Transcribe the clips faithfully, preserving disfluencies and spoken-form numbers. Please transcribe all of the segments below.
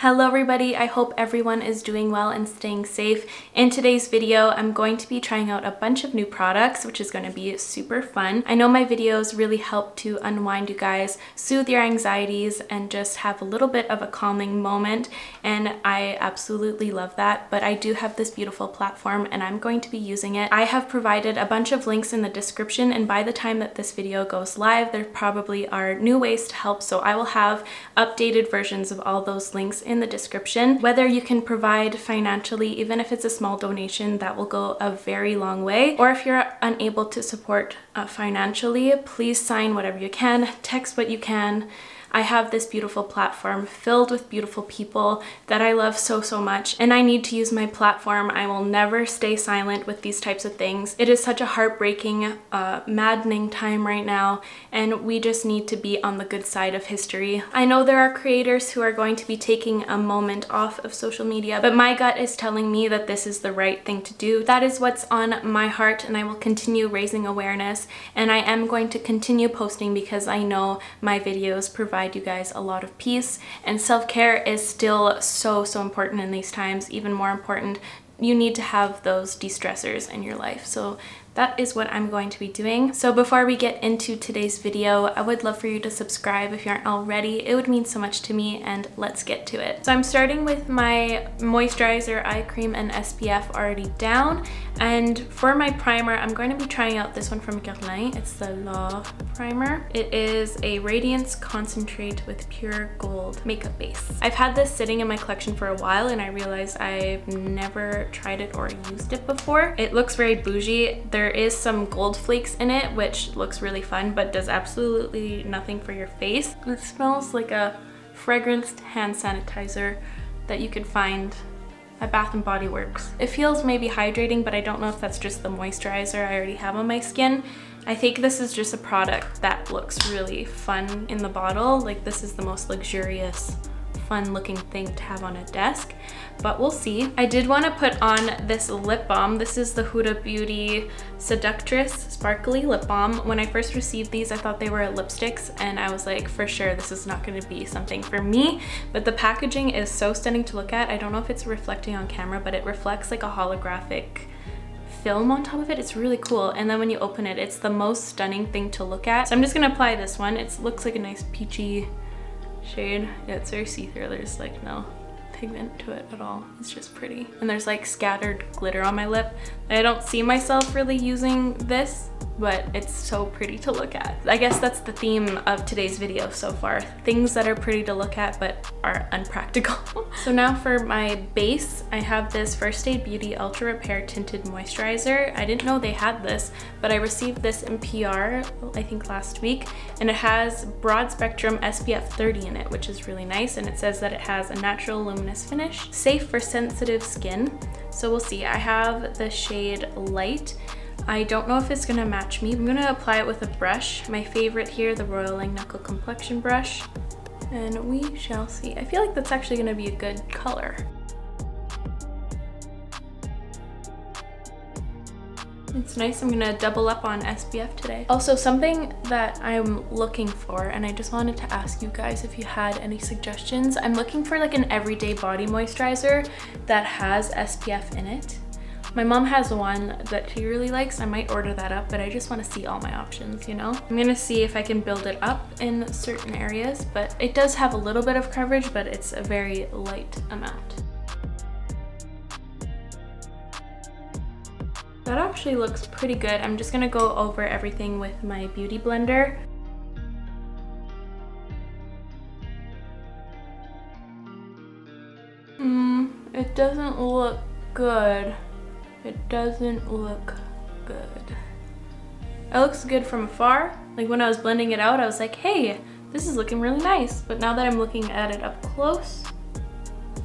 Hello everybody, I hope everyone is doing well and staying safe. In today's video, I'm going to be trying out a bunch of new products, which is going to be super fun. I know my videos really help to unwind you guys, soothe your anxieties, and just have a little bit of a calming moment, and I absolutely love that. But I do have this beautiful platform and I'm going to be using it. I have provided a bunch of links in the description, and by the time that this video goes live, there probably are new ways to help, so I will have updated versions of all those links in the description. Whether you can provide financially, even if it's a small donation, that will go a very long way. Or if you're unable to support uh, financially, please sign whatever you can, text what you can. I have this beautiful platform filled with beautiful people that I love so, so much, and I need to use my platform. I will never stay silent with these types of things. It is such a heartbreaking, uh, maddening time right now, and we just need to be on the good side of history. I know there are creators who are going to be taking a moment off of social media, but my gut is telling me that this is the right thing to do. That is what's on my heart, and I will continue raising awareness, and I am going to continue posting because I know my videos provide you guys a lot of peace, and self-care is still so so important in these times, even more important. You need to have those de-stressors in your life, so that is what I'm going to be doing. So before we get into today's video, I would love for you to subscribe if you aren't already. It would mean so much to me, and let's get to it. So I'm starting with my moisturizer, eye cream, and S P F already down. And for my primer, I'm going to be trying out this one from Guerlain. It's the L'Or Primer. It is a Radiance Concentrate with Pure Gold Makeup Base. I've had this sitting in my collection for a while, and I realized I've never tried it or used it before. It looks very bougie. There There is some gold flakes in it, which looks really fun, but does absolutely nothing for your face. It smells like a fragranced hand sanitizer that you could find at Bath and Body Works. It feels maybe hydrating, but I don't know if that's just the moisturizer I already have on my skin. I think this is just a product that looks really fun in the bottle. Like, this is the most luxurious, fun looking thing to have on a desk, but we'll see. I did want to put on this lip balm. This is the Huda Beauty Seductress Sparkly Lip Balm. When I first received these, I thought they were lipsticks, and I was like, for sure, this is not going to be something for me, but the packaging is so stunning to look at. I don't know if it's reflecting on camera, but it reflects like a holographic film on top of it. It's really cool, and then when you open it, it's the most stunning thing to look at. So I'm just going to apply this one. It looks like a nice peachy shade. Yeah, it's very see-through. There's like no pigment to it at all. It's just pretty. And there's like scattered glitter on my lip. I don't see myself really using this, but it's so pretty to look at. I guess that's the theme of today's video so far. Things that are pretty to look at but are unpractical. So now for my base, I have this First Aid Beauty Ultra Repair Tinted Moisturizer. I didn't know they had this, but I received this in P R, I think last week, and it has broad spectrum S P F thirty in it, which is really nice, and it says that it has a natural luminous finish, safe for sensitive skin. So we'll see. I have the shade Light. I don't know if it's gonna match me. I'm gonna apply it with a brush. My favorite here, the Royal Langnickel Complexion Brush. And we shall see. I feel like that's actually gonna be a good color. It's nice. I'm gonna double up on S P F today. Also, something that I'm looking for, and I just wanted to ask you guys if you had any suggestions. I'm looking for like an everyday body moisturizer that has S P F in it. My mom has one that she really likes. I might order that up, but I just want to see all my options, you know? I'm gonna see if I can build it up in certain areas, but it does have a little bit of coverage, but it's a very light amount. That actually looks pretty good. I'm just gonna go over everything with my beauty blender. Hmm, it doesn't look good. It doesn't look good. It looks good from afar. Like when I was blending it out, I was like, hey, this is looking really nice. But now that I'm looking at it up close,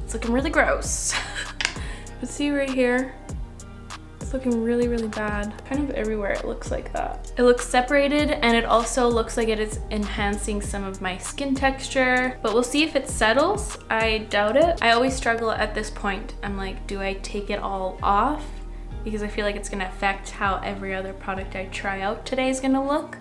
it's looking really gross. But see right here, it's looking really, really bad. Kind of everywhere it looks like that. It looks separated, and it also looks like it is enhancing some of my skin texture. But we'll see if it settles. I doubt it. I always struggle at this point. I'm like, do I take it all off? Because I feel like it's gonna affect how every other product I try out today is gonna look.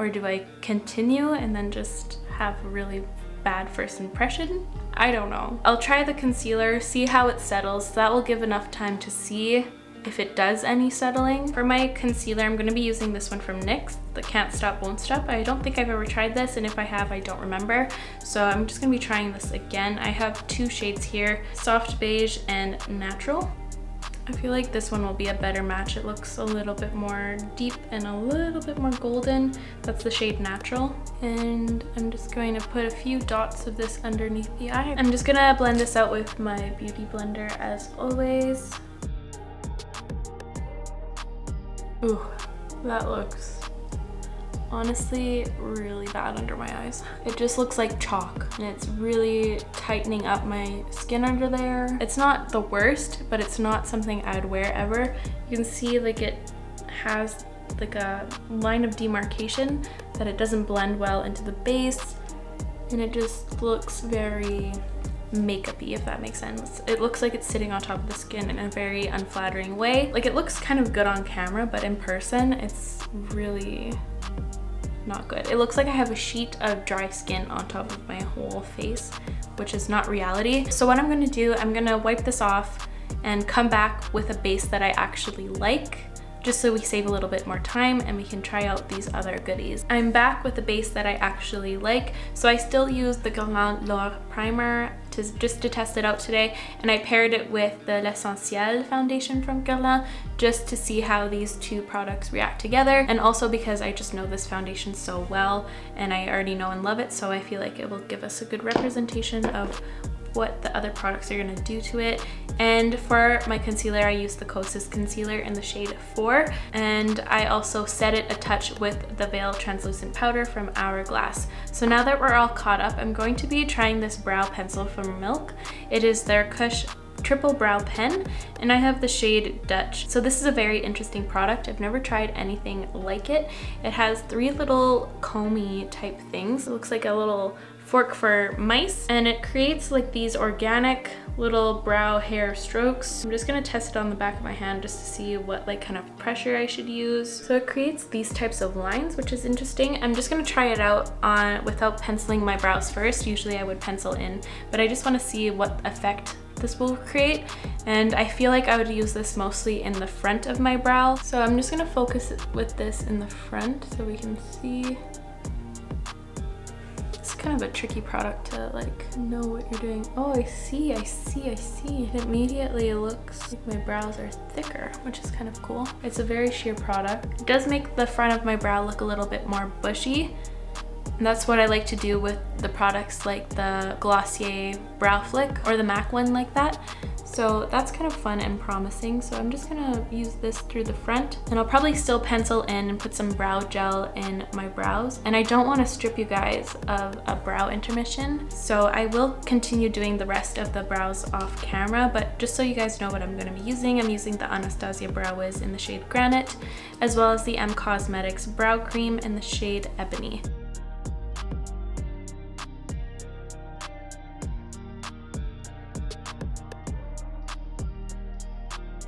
Or do I continue and then just have a really bad first impression? I don't know. I'll try the concealer, see how it settles. That will give enough time to see if it does any settling. For my concealer, I'm gonna be using this one from N Y X, the Can't Stop Won't Stop. I don't think I've ever tried this, and if I have, I don't remember. So I'm just gonna be trying this again. I have two shades here, Soft Beige and Natural. I feel like this one will be a better match. It looks a little bit more deep and a little bit more golden. That's the shade Natural. And I'm just going to put a few dots of this underneath the eye. I'm just gonna blend this out with my beauty blender as always. Ooh, that looks honestly really bad under my eyes. It just looks like chalk, and it's really tightening up my skin under there. It's not the worst, but it's not something I'd wear ever. You can see like it has like a line of demarcation, that it doesn't blend well into the base, and it just looks very makeup-y, if that makes sense. It looks like it's sitting on top of the skin in a very unflattering way. Like, it looks kind of good on camera, but in person it's really not good. It looks like I have a sheet of dry skin on top of my whole face, which is not reality. So what I'm gonna do, I'm gonna wipe this off and come back with a base that I actually like, just so we save a little bit more time and we can try out these other goodies. I'm back with a base that I actually like. So I still use the Guerlain L'Or Primer to, just to test it out today, and I paired it with the L'Essentiel foundation from Guerlain just to see how these two products react together, and also because I just know this foundation so well and I already know and love it, so I feel like it will give us a good representation of what the other products are gonna do to it. And for my concealer, I used the Kosas concealer in the shade four, and I also set it a touch with the Veil Translucent Powder from Hourglass. So now that we're all caught up, I'm going to be trying this brow pencil from Milk. It is their Kush Triple Brow Pen, and I have the shade Dutch. So this is a very interesting product. I've never tried anything like it. It has three little comb-y type things. It looks like a little fork for mice, and it creates like these organic little brow hair strokes. I'm just gonna test it on the back of my hand just to see what like kind of pressure I should use. So it creates these types of lines, which is interesting. I'm just gonna try it out on without penciling my brows first. Usually I would pencil in, but I just want to see what effect this will create, and I feel like I would use this mostly in the front of my brow. So I'm just gonna focus with this in the front so we can see. It's kind of a tricky product to like know what you're doing. Oh, I see, I see, I see. It immediately looks like my brows are thicker, which is kind of cool. It's a very sheer product. It does make the front of my brow look a little bit more bushy. And that's what I like to do with the products like the Glossier Brow Flick or the MAC one like that. So that's kind of fun and promising. So I'm just gonna use this through the front, and I'll probably still pencil in and put some brow gel in my brows. And I don't wanna strip you guys of a brow intermission, so I will continue doing the rest of the brows off camera, but just so you guys know what I'm gonna be using, I'm using the Anastasia Brow Wiz in the shade Granite, as well as the Em Cosmetics Brow Cream in the shade Ebony.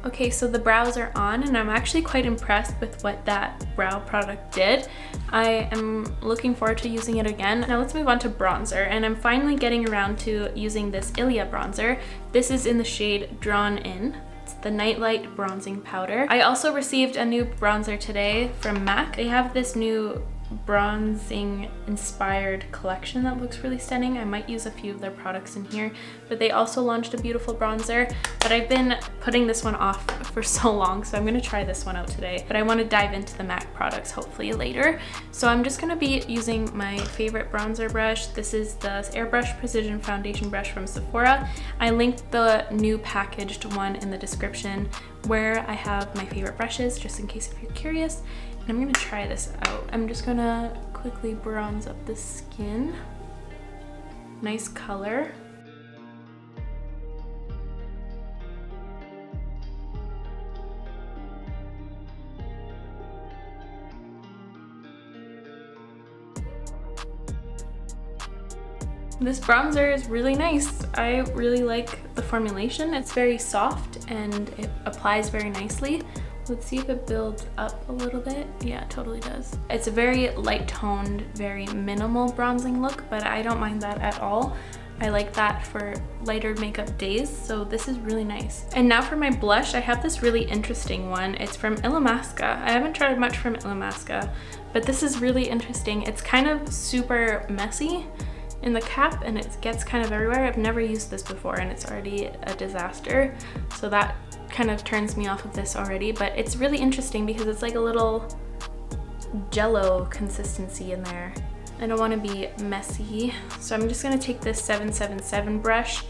Okay, so the brows are on, and I'm actually quite impressed with what that brow product did. I am looking forward to using it again. Now let's move on to bronzer, and I'm finally getting around to using this Ilia bronzer. This is in the shade Drawn In. It's the Nightlight Bronzing Powder. I also received a new bronzer today from MAC. They have this new bronzing inspired collection that looks really stunning. I might use a few of their products in here, but they also launched a beautiful bronzer, but I've been putting this one off for so long, so I'm going to try this one out today. But I want to dive into the MAC products hopefully later, so I'm just going to be using my favorite bronzer brush. This is the Airbrush Precision Foundation Brush from Sephora. I linked the new packaged one in the description where I have my favorite brushes, just in case if you're curious. I'm gonna try this out. I'm just gonna quickly bronze up the skin. Nice color. This bronzer is really nice. I really like the formulation. It's very soft and it applies very nicely. Let's see if it builds up a little bit. Yeah, it totally does. It's a very light toned, very minimal bronzing look, but I don't mind that at all. I like that for lighter makeup days, so this is really nice. And now for my blush, I have this really interesting one. It's from Illamasqua. I haven't tried much from Illamasqua, but this is really interesting. It's kind of super messy in the cap and it gets kind of everywhere. I've never used this before and it's already a disaster, so that kind of turns me off of this already, but it's really interesting because it's like a little jello consistency in there. I don't want to be messy, so I'm just going to take this seven seven seven brush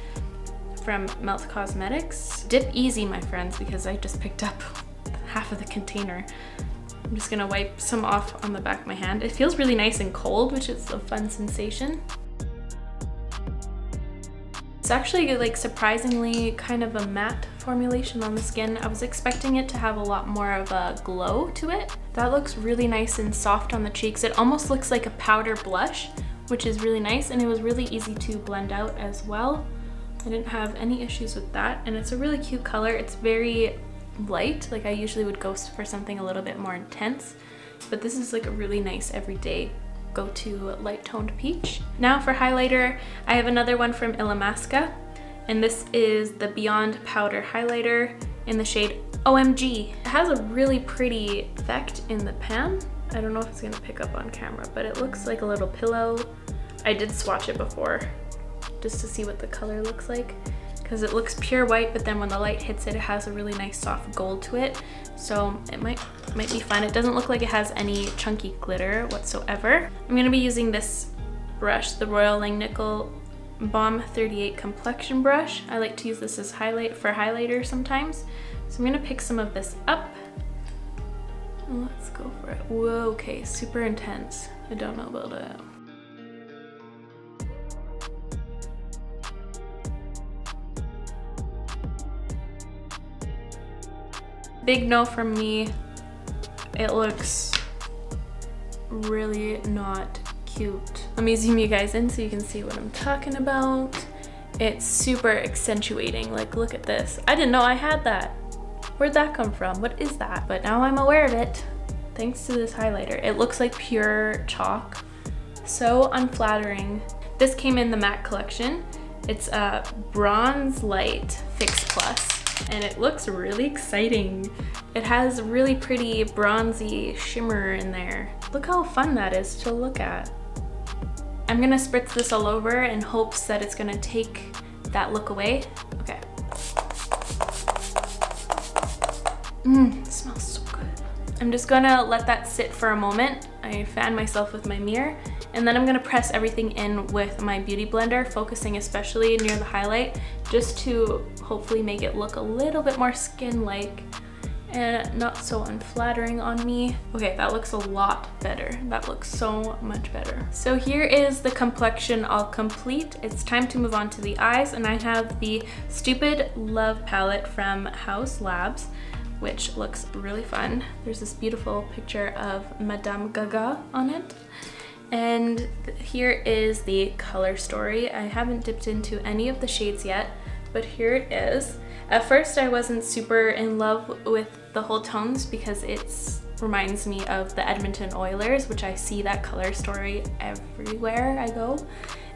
from Melt Cosmetics. Dip easy, my friends, because I just picked up half of the container. I'm just going to wipe some off on the back of my hand. It feels really nice and cold, which is a fun sensation. It's actually like surprisingly kind of a matte formulation on the skin. I was expecting it to have a lot more of a glow to it. That looks really nice and soft on the cheeks. It almost looks like a powder blush, which is really nice, and it was really easy to blend out as well. I didn't have any issues with that, and it's a really cute color. It's very light. Like, I usually would go for something a little bit more intense, but this is like a really nice everyday go to light toned peach. Now for highlighter, I have another one from Illamasqua, and this is the Beyond Powder Highlighter in the shade O M G. It has a really pretty effect in the pan. I don't know if it's gonna pick up on camera, but it looks like a little pillow. I did swatch it before just to see what the color looks like, because it looks pure white, but then when the light hits it, it has a really nice soft gold to it. So it might might be fun. It doesn't look like it has any chunky glitter whatsoever. I'm gonna be using this brush, the Royal Langnickel Balm thirty-eight Complexion Brush. I like to use this as highlight for highlighter sometimes. So I'm gonna pick some of this up. Let's go for it. Whoa, okay, super intense. I don't know about it. Big no from me. It looks really not cute. Let me zoom you guys in so you can see what I'm talking about. It's super accentuating. Like, look at this. I didn't know I had that. Where'd that come from? What is that? But now I'm aware of it thanks to this highlighter. It looks like pure chalk. So unflattering. This came in the MAC collection. It's a Bronze Light Fix Plus, and it looks really exciting. It has really pretty bronzy shimmer in there. Look how fun that is to look at. I'm gonna spritz this all over in hopes that it's gonna take that look away. Okay. Mmm, it smells so good. I'm just gonna let that sit for a moment. I fan myself with my mirror, and then I'm gonna press everything in with my beauty blender, focusing especially near the highlight, just to hopefully make it look a little bit more skin-like and not so unflattering on me. Okay, that looks a lot better. That looks so much better. So here is the complexion all complete. It's time to move on to the eyes, and I have the Stupid Love palette from House Labs, which looks really fun. There's this beautiful picture of Madame Gaga on it. And here is the color story. I haven't dipped into any of the shades yet, but here it is. At first I wasn't super in love with the whole tones because it reminds me of the Edmonton Oilers, which I see that color story everywhere I go.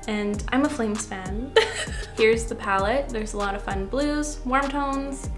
And I'm a Flames fan. Here's the palette. There's a lot of fun blues, warm tones,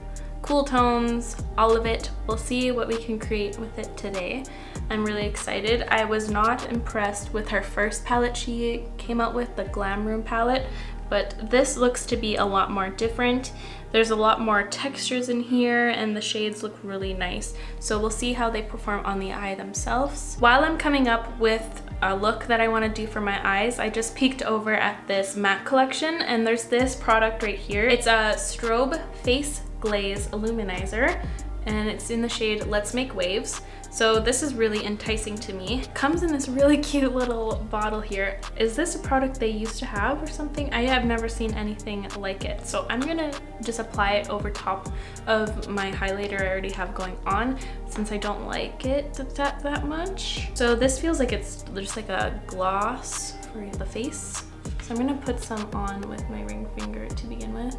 cool tones, all of it. We'll see what we can create with it today. I'm really excited. I was not impressed with her first palette she came out with, the Glam Room palette, but this looks to be a lot more different. There's a lot more textures in here and the shades look really nice. So we'll see how they perform on the eye themselves. While I'm coming up with a look that I want to do for my eyes, I just peeked over at this MAC collection and there's this product right here. It's a strobe face glaze illuminizer, and it's in the shade Let's Make Waves. So this is really enticing to me. It comes in this really cute little bottle here. Is this a product they used to have or something? I have never seen anything like it. So I'm gonna just apply it over top of my highlighter I already have going on, since I don't like it that, that much. So this feels like it's just like a gloss for the face. So I'm gonna put some on with my ring finger to begin with.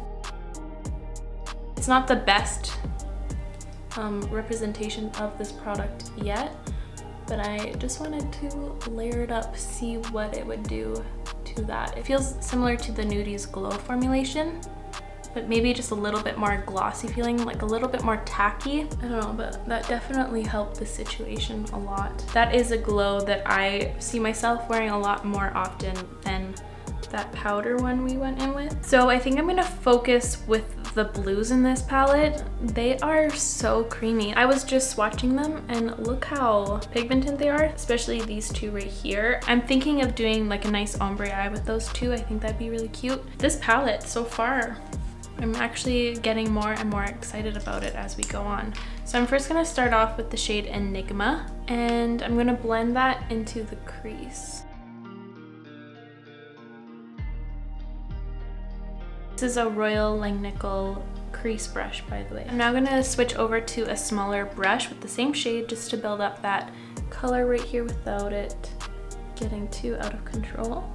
It's not the best Um, representation of this product yet, but I just wanted to layer it up, see what it would do to to that. It feels similar to the Nudies Glow formulation, but maybe just a little bit more glossy feeling, like a little bit more tacky. I don't know, but that definitely helped the situation a lot. That is a glow that I see myself wearing a lot more often than that powder one we went in with. So I think I'm gonna focus with the blues in this palette. They are so creamy. I was just swatching them and look how pigmented they are, especially these two right here. I'm thinking of doing like a nice ombre eye with those two. I think that'd be really cute. This palette so far, I'm actually getting more and more excited about it as we go on. So I'm first gonna start off with the shade Enigma, and I'm gonna blend that into the crease. This is a Royal Langnickel crease brush, by the way. I'm now gonna switch over to a smaller brush with the same shade just to build up that color right here without it getting too out of control.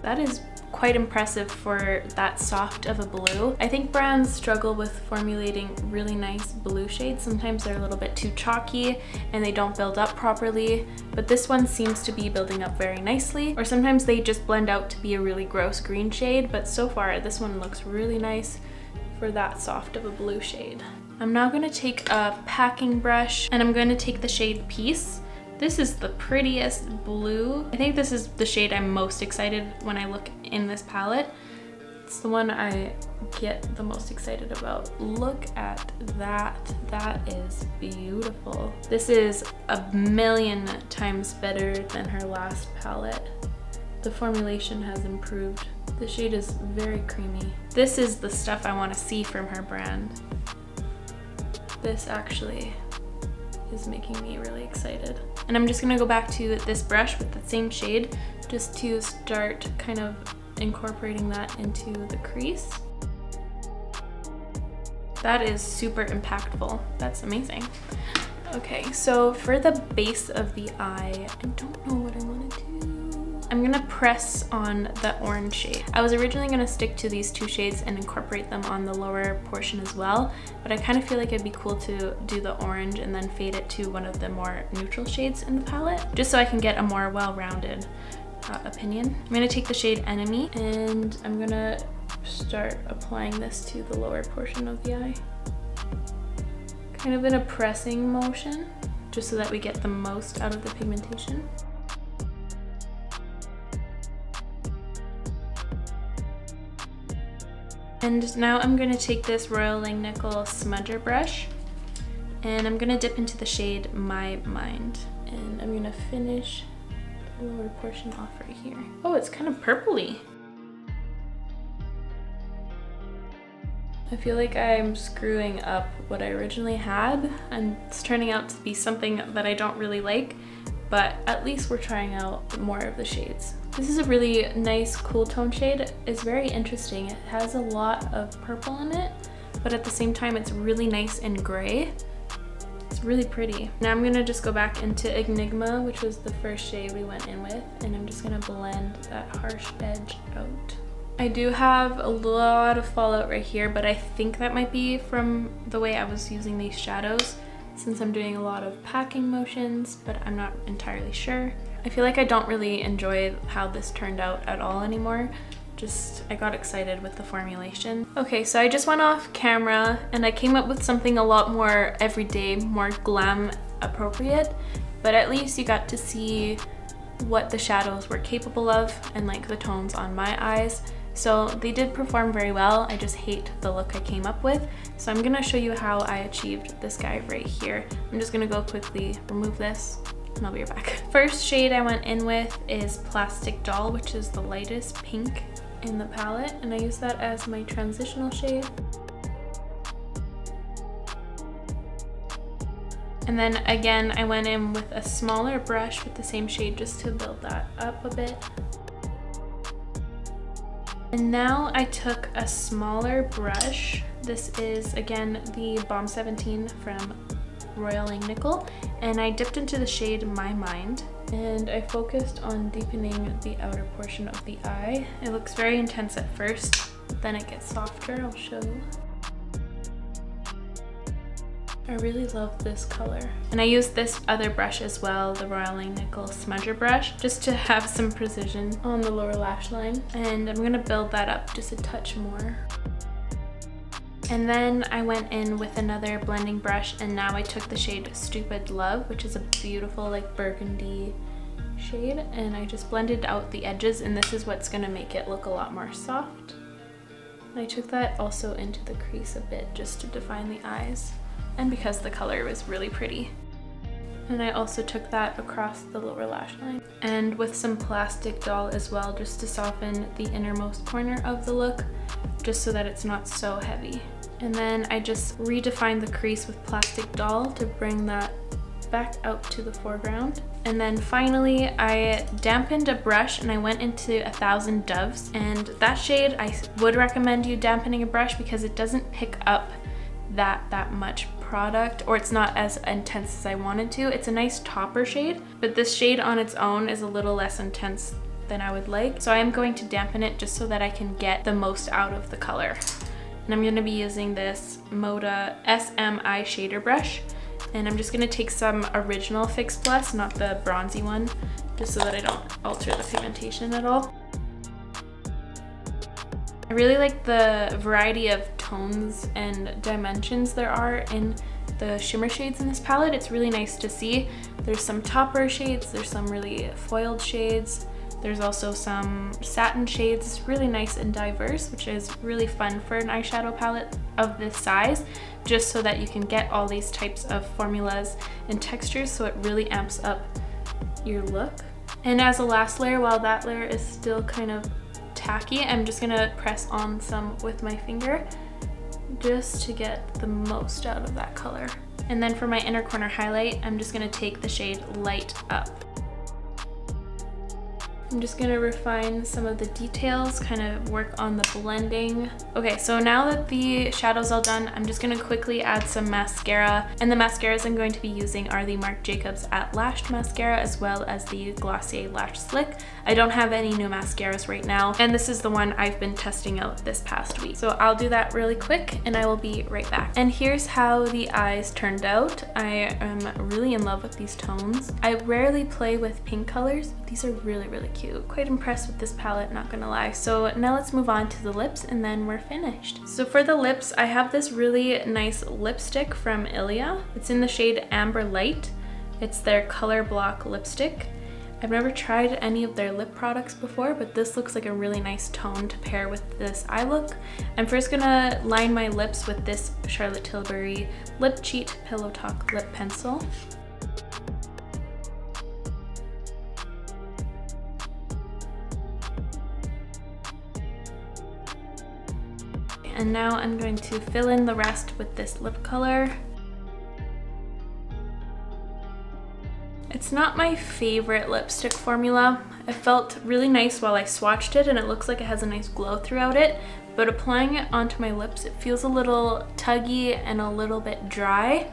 That is quite impressive for that soft of a blue. I think brands struggle with formulating really nice blue shades. Sometimes they're a little bit too chalky and they don't build up properly, but this one seems to be building up very nicely. Or sometimes they just blend out to be a really gross green shade, but so far this one looks really nice for that soft of a blue shade. I'm now gonna take a packing brush and I'm gonna take the shade Peace. This is the prettiest blue. I think this is the shade I'm most excited when I look in this palette. It's the one I get the most excited about. Look at that. That is beautiful. This is a million times better than her last palette. The formulation has improved. The shade is very creamy. This is the stuff I want to see from her brand. This actually is making me really excited. And I'm just gonna go back to this brush with the same shade just to start kind of incorporating that into the crease. That is super impactful. That's amazing. Okay, so for the base of the eye, I don't know what I want to do. I'm gonna press on the orange shade. I was originally gonna stick to these two shades and incorporate them on the lower portion as well, but I kind of feel like it'd be cool to do the orange and then fade it to one of the more neutral shades in the palette, just so I can get a more well-rounded Uh, opinion. I'm gonna take the shade Enemy and I'm gonna start applying this to the lower portion of the eye. Kind of in a pressing motion, just so that we get the most out of the pigmentation. And now I'm gonna take this Royal Langnickel smudger brush and I'm gonna dip into the shade My Mind. And I'm gonna finish lower portion off right here. Oh, it's kind of purpley. I feel like I'm screwing up what I originally had and it's turning out to be something that I don't really like, but at least we're trying out more of the shades. This is a really nice cool tone shade. It's very interesting. It has a lot of purple in it, but at the same time it's really nice and gray. It's really pretty. Now I'm gonna just go back into Enigma, which was the first shade we went in with, and I'm just gonna blend that harsh edge out. I do have a lot of fallout right here, but I think that might be from the way I was using these shadows, since I'm doing a lot of packing motions, but I'm not entirely sure. I feel like I don't really enjoy how this turned out at all anymore. Just, I got excited with the formulation. Okay, so I just went off camera and I came up with something a lot more everyday, more glam appropriate, but at least you got to see what the shadows were capable of and like the tones on my eyes. So they did perform very well. I just hate the look I came up with. So I'm gonna show you how I achieved this guy right here. I'm just gonna go quickly remove this and I'll be right back. First shade I went in with is Plastic Doll, which is the lightest pink in the palette, and I use that as my transitional shade. And then again, I went in with a smaller brush with the same shade just to build that up a bit. And now I took a smaller brush. This is again the Balm seventeen from Royal Langnickel, and I dipped into the shade My Mind. And I focused on deepening the outer portion of the eye. It looks very intense at first, then it gets softer, I'll show you. I I really love this color. And I used this other brush as well, the Royal Langnickel smudger brush, just to have some precision on the lower lash line. And I'm gonna build that up just a touch more. And then I went in with another blending brush, and now I took the shade Stupid Love, which is a beautiful like burgundy shade, and I just blended out the edges, and this is what's gonna make it look a lot more soft. And I took that also into the crease a bit just to define the eyes, and because the color was really pretty. And I also took that across the lower lash line, and with some plastic doll as well, just to soften the innermost corner of the look, just so that it's not so heavy. And then I just redefined the crease with plastic doll to bring that back out to the foreground. And then finally I dampened a brush, and I went into a thousand doves, and that shade I would recommend you dampening a brush because it doesn't pick up that that much product, or it's not as intense as I wanted to. It's a nice topper shade, but this shade on its own is a little less intense than I would like, so I am going to dampen it just so that I can get the most out of the color. And I'm going to be using this Moda S M I shader brush, and I'm just going to take some original Fix Plus, not the bronzy one, just so that I don't alter the pigmentation at all. I really like the variety of tones and dimensions there are in the shimmer shades in this palette. It's really nice to see. There's some topper shades, there's some really foiled shades, there's also some satin shades. It's really nice and diverse, which is really fun for an eyeshadow palette of this size, just so that you can get all these types of formulas and textures, so it really amps up your look. And as a last layer, while that layer is still kind of tacky, I'm just gonna press on some with my finger just to get the most out of that color. And then for my inner corner highlight, I'm just gonna take the shade Light Up. I'm just gonna refine some of the details, kind of work on the blending. Okay, so now that the shadow's all done, I'm just gonna quickly add some mascara. And the mascaras I'm going to be using are the Marc Jacobs At Lashed Mascara, as well as the Glossier Lash Slick. I don't have any new mascaras right now, and this is the one I've been testing out this past week. So I'll do that really quick, and I will be right back. And here's how the eyes turned out. I am really in love with these tones. I rarely play with pink colors. These are really, really cute. Quite impressed with this palette, not gonna lie. So now let's move on to the lips, and then we're finished. So for the lips, I have this really nice lipstick from Ilia. It's in the shade Amber Light. It's their color block lipstick. I've never tried any of their lip products before, but this looks like a really nice tone to pair with this eye look. I'm first gonna line my lips with this Charlotte Tilbury Lip Cheat Pillow Talk Lip Pencil. And now I'm going to fill in the rest with this lip color. It's not my favorite lipstick formula. It felt really nice while I swatched it, and it looks like it has a nice glow throughout it, but applying it onto my lips, it feels a little tuggy and a little bit dry,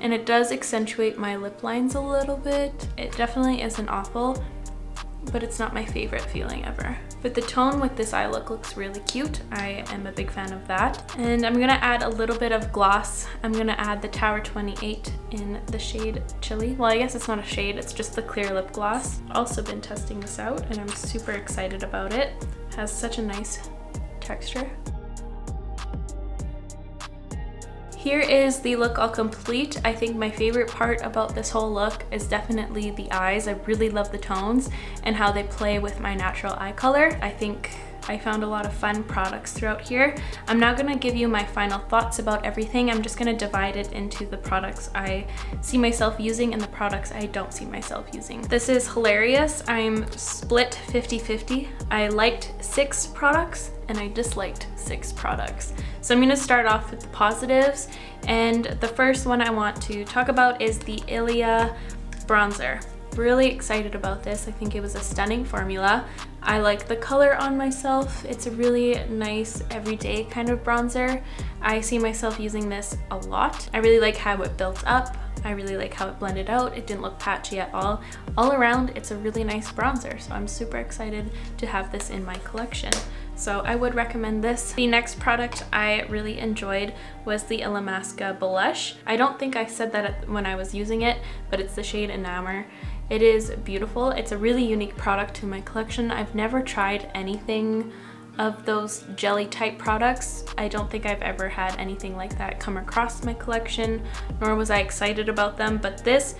and it does accentuate my lip lines a little bit. It definitely isn't awful, but it's not my favorite feeling ever. But the tone with this eye look looks really cute. I am a big fan of that. And I'm gonna add a little bit of gloss. I'm gonna add the Tower twenty-eight in the shade Chili. Well, I guess it's not a shade, it's just the clear lip gloss. Also been testing this out, and I'm super excited about it. It has such a nice texture. Here is the look all complete. I think my favorite part about this whole look is definitely the eyes. I really love the tones and how they play with my natural eye color. I think I found a lot of fun products throughout here. I'm not gonna give you my final thoughts about everything. I'm just gonna divide it into the products I see myself using and the products I don't see myself using. This is hilarious. I'm split fifty fifty. I liked six products and I disliked six products. So I'm gonna start off with the positives. And the first one I want to talk about is the Ilia bronzer. Really excited about this. I think it was a stunning formula. I like the color on myself. It's a really nice everyday kind of bronzer. I see myself using this a lot. I really like how it built up. I really like how it blended out. It didn't look patchy at all. All around, it's a really nice bronzer, so I'm super excited to have this in my collection. So I would recommend this. The next product I really enjoyed was the Illamasqua blush. I don't think I said that when I was using it, but it's the shade Enamour. It is beautiful. It's a really unique product to my collection. I've never tried anything of those jelly type products. I don't think I've ever had anything like that come across my collection, nor was I excited about them, but this,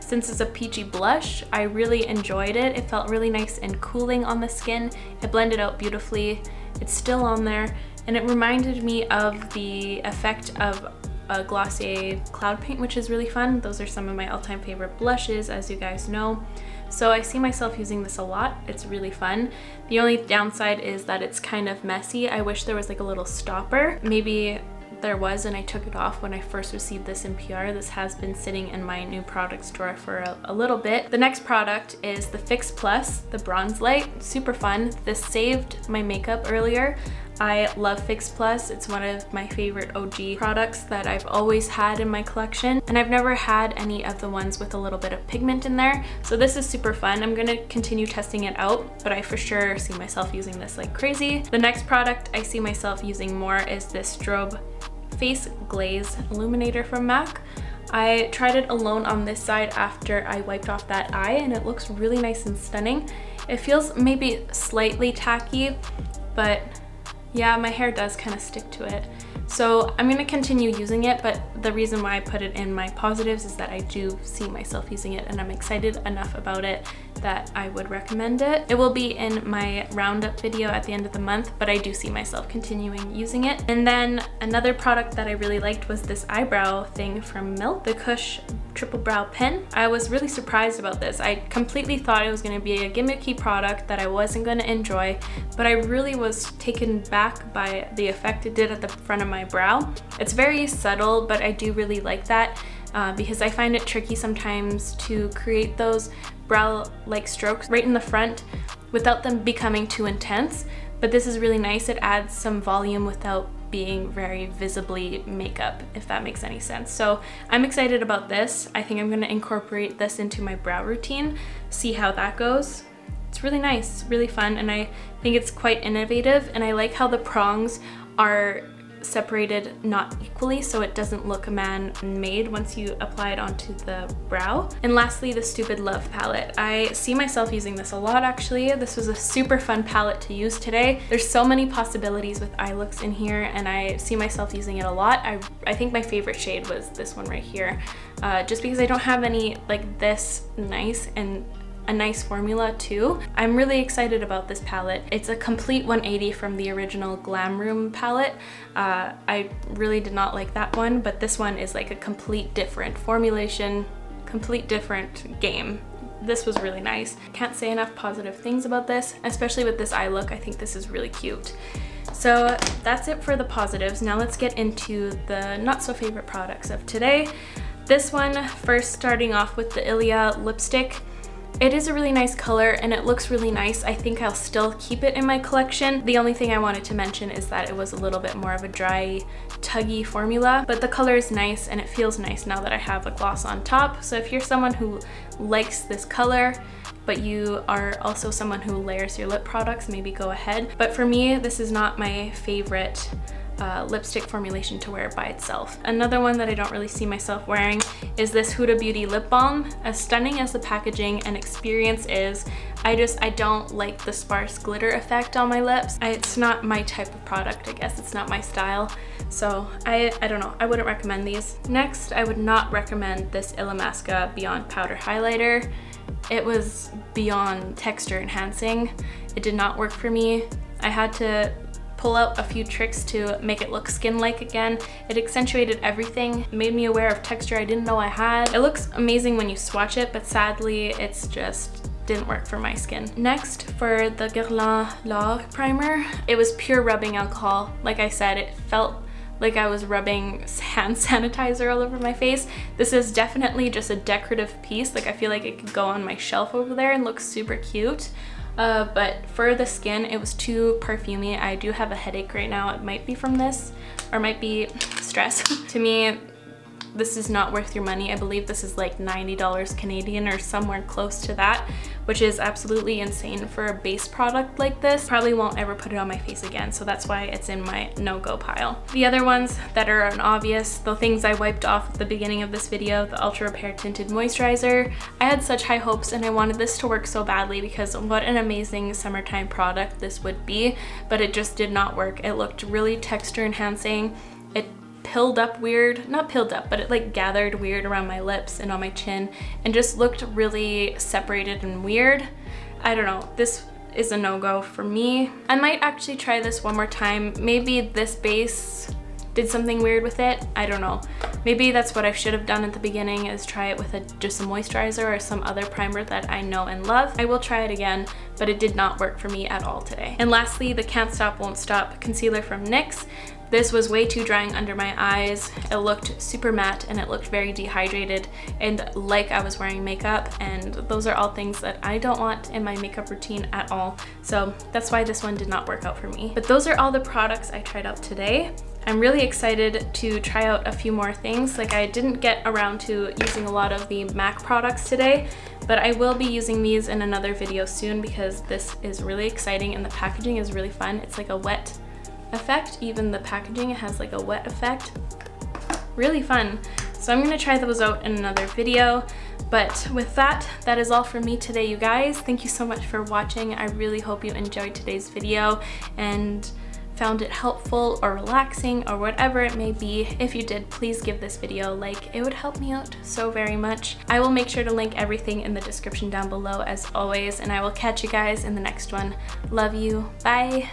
since it's a peachy blush, I really enjoyed it. It felt really nice and cooling on the skin. It blended out beautifully. It's still on there, and it reminded me of the effect of a Glossier cloud paint, which is really fun. Those are some of my all-time favorite blushes, as you guys know. So I see myself using this a lot. It's really fun. The only downside is that it's kind of messy. I wish there was like a little stopper. Maybe there was, and I took it off when I first received this in P R. This has been sitting in my new products drawer for a, a little bit. The next product is the Fix Plus, the Bronze Light. Super fun. This saved my makeup earlier. I love Fix Plus. It's one of my favorite O G products that I've always had in my collection, and I've never had any of the ones with a little bit of pigment in there, so this is super fun. I'm gonna continue testing it out, but I for sure see myself using this like crazy. The next product I see myself using more is this strobe face glaze illuminator from MAC. I tried it alone on this side after I wiped off that eye, and it looks really nice and stunning. It feels maybe slightly tacky, but yeah, my hair does kind of stick to it. So I'm gonna continue using it, but the reason why I put it in my positives is that I do see myself using it, and I'm excited enough about it that I would recommend it. It will be in my roundup video at the end of the month, but I do see myself continuing using it. And then another product that I really liked was this eyebrow thing from Milk, the Kush Triple Brow Pen. I was really surprised about this. I completely thought it was gonna be a gimmicky product that I wasn't gonna enjoy, but I really was taken back by the effect it did at the front of my brow. It's very subtle, but I do really like that uh, because I find it tricky sometimes to create those brow-like strokes right in the front without them becoming too intense, but this is really nice. It adds some volume without being very visibly makeup, if that makes any sense. So I'm excited about this. I think I'm gonna incorporate this into my brow routine, see how that goes. It's really nice, really fun, and I think it's quite innovative, and I like how the prongs are separated not equally, so it doesn't look man-made once you apply it onto the brow. And lastly, the Stupid Love palette. I see myself using this a lot, actually. This was a super fun palette to use today. There's so many possibilities with eye looks in here, and I see myself using it a lot. I, I think my favorite shade was this one right here, uh, just because I don't have any like this nice and a nice formula too. I'm really excited about this palette. It's a complete one eighty from the original Glam Room palette. Uh, I really did not like that one, but this one is like a complete different formulation, complete different game. This was really nice. Can't say enough positive things about this, especially with this eye look. I think this is really cute. So that's it for the positives. Now let's get into the not so favorite products of today. This one first, starting off with the Ilia lipstick. It is a really nice color and it looks really nice. I think I'll still keep it in my collection. The only thing I wanted to mention is that it was a little bit more of a dry, tuggy formula, but the color is nice and it feels nice now that I have a gloss on top. So if you're someone who likes this color, but you are also someone who layers your lip products, maybe go ahead. But for me, this is not my favorite Uh, lipstick formulation to wear by itself. Another one that I don't really see myself wearing is this Huda Beauty lip balm. As stunning as the packaging and experience is, I just, I don't like the sparse glitter effect on my lips. I, it's not my type of product, I guess. It's not my style. So I, I don't know, I wouldn't recommend these. Next, I would not recommend this Illamasqua Beyond Powder Highlighter. It was beyond texture enhancing. It did not work for me. I had to pull out a few tricks to make it look skin-like again. It accentuated everything, made me aware of texture I didn't know I had. It looks amazing when you swatch it, but sadly, it's just didn't work for my skin. Next, for the Guerlain L'Or Primer, it was pure rubbing alcohol. Like I said, it felt like I was rubbing hand sanitizer all over my face. This is definitely just a decorative piece. Like I feel like it could go on my shelf over there and look super cute. Uh, but for the skin, it was too perfumey. I do have a headache right now. It might be from this, or might be stress. To me, this is not worth your money. I believe this is like ninety dollars Canadian or somewhere close to that, which is absolutely insane for a base product like this. Probably won't ever put it on my face again, so that's why it's in my no-go pile. The other ones that are an obvious, the things I wiped off at the beginning of this video, the Ultra Repair Tinted Moisturizer. I had such high hopes and I wanted this to work so badly because what an amazing summertime product this would be, but it just did not work. It looked really texture enhancing. It pilled up weird, not pilled up, but it like gathered weird around my lips and on my chin and just looked really separated and weird. I don't know, this is a no-go for me. I might actually try this one more time. Maybe this base did something weird with it, I don't know. Maybe that's what I should have done at the beginning, is try it with a, just a moisturizer or some other primer that I know and love. I will try it again, but it did not work for me at all today. And lastly, the Can't Stop Won't Stop concealer from NYX. This was way too drying under my eyes. It looked super matte and it looked very dehydrated and like I was wearing makeup, and those are all things that I don't want in my makeup routine at all. So that's why this one did not work out for me. But those are all the products I tried out today. I'm really excited to try out a few more things. Like, I didn't get around to using a lot of the MAC products today, but I will be using these in another video soon because this is really exciting and the packaging is really fun. It's like a wet effect. Even the packaging has like a wet effect. Really fun. So I'm going to try those out in another video. But with that, that is all for me today, you guys. Thank you so much for watching. I really hope you enjoyed today's video and found it helpful or relaxing or whatever it may be. If you did, please give this video a like. It would help me out so very much. I will make sure to link everything in the description down below as always, and I will catch you guys in the next one. Love you. Bye.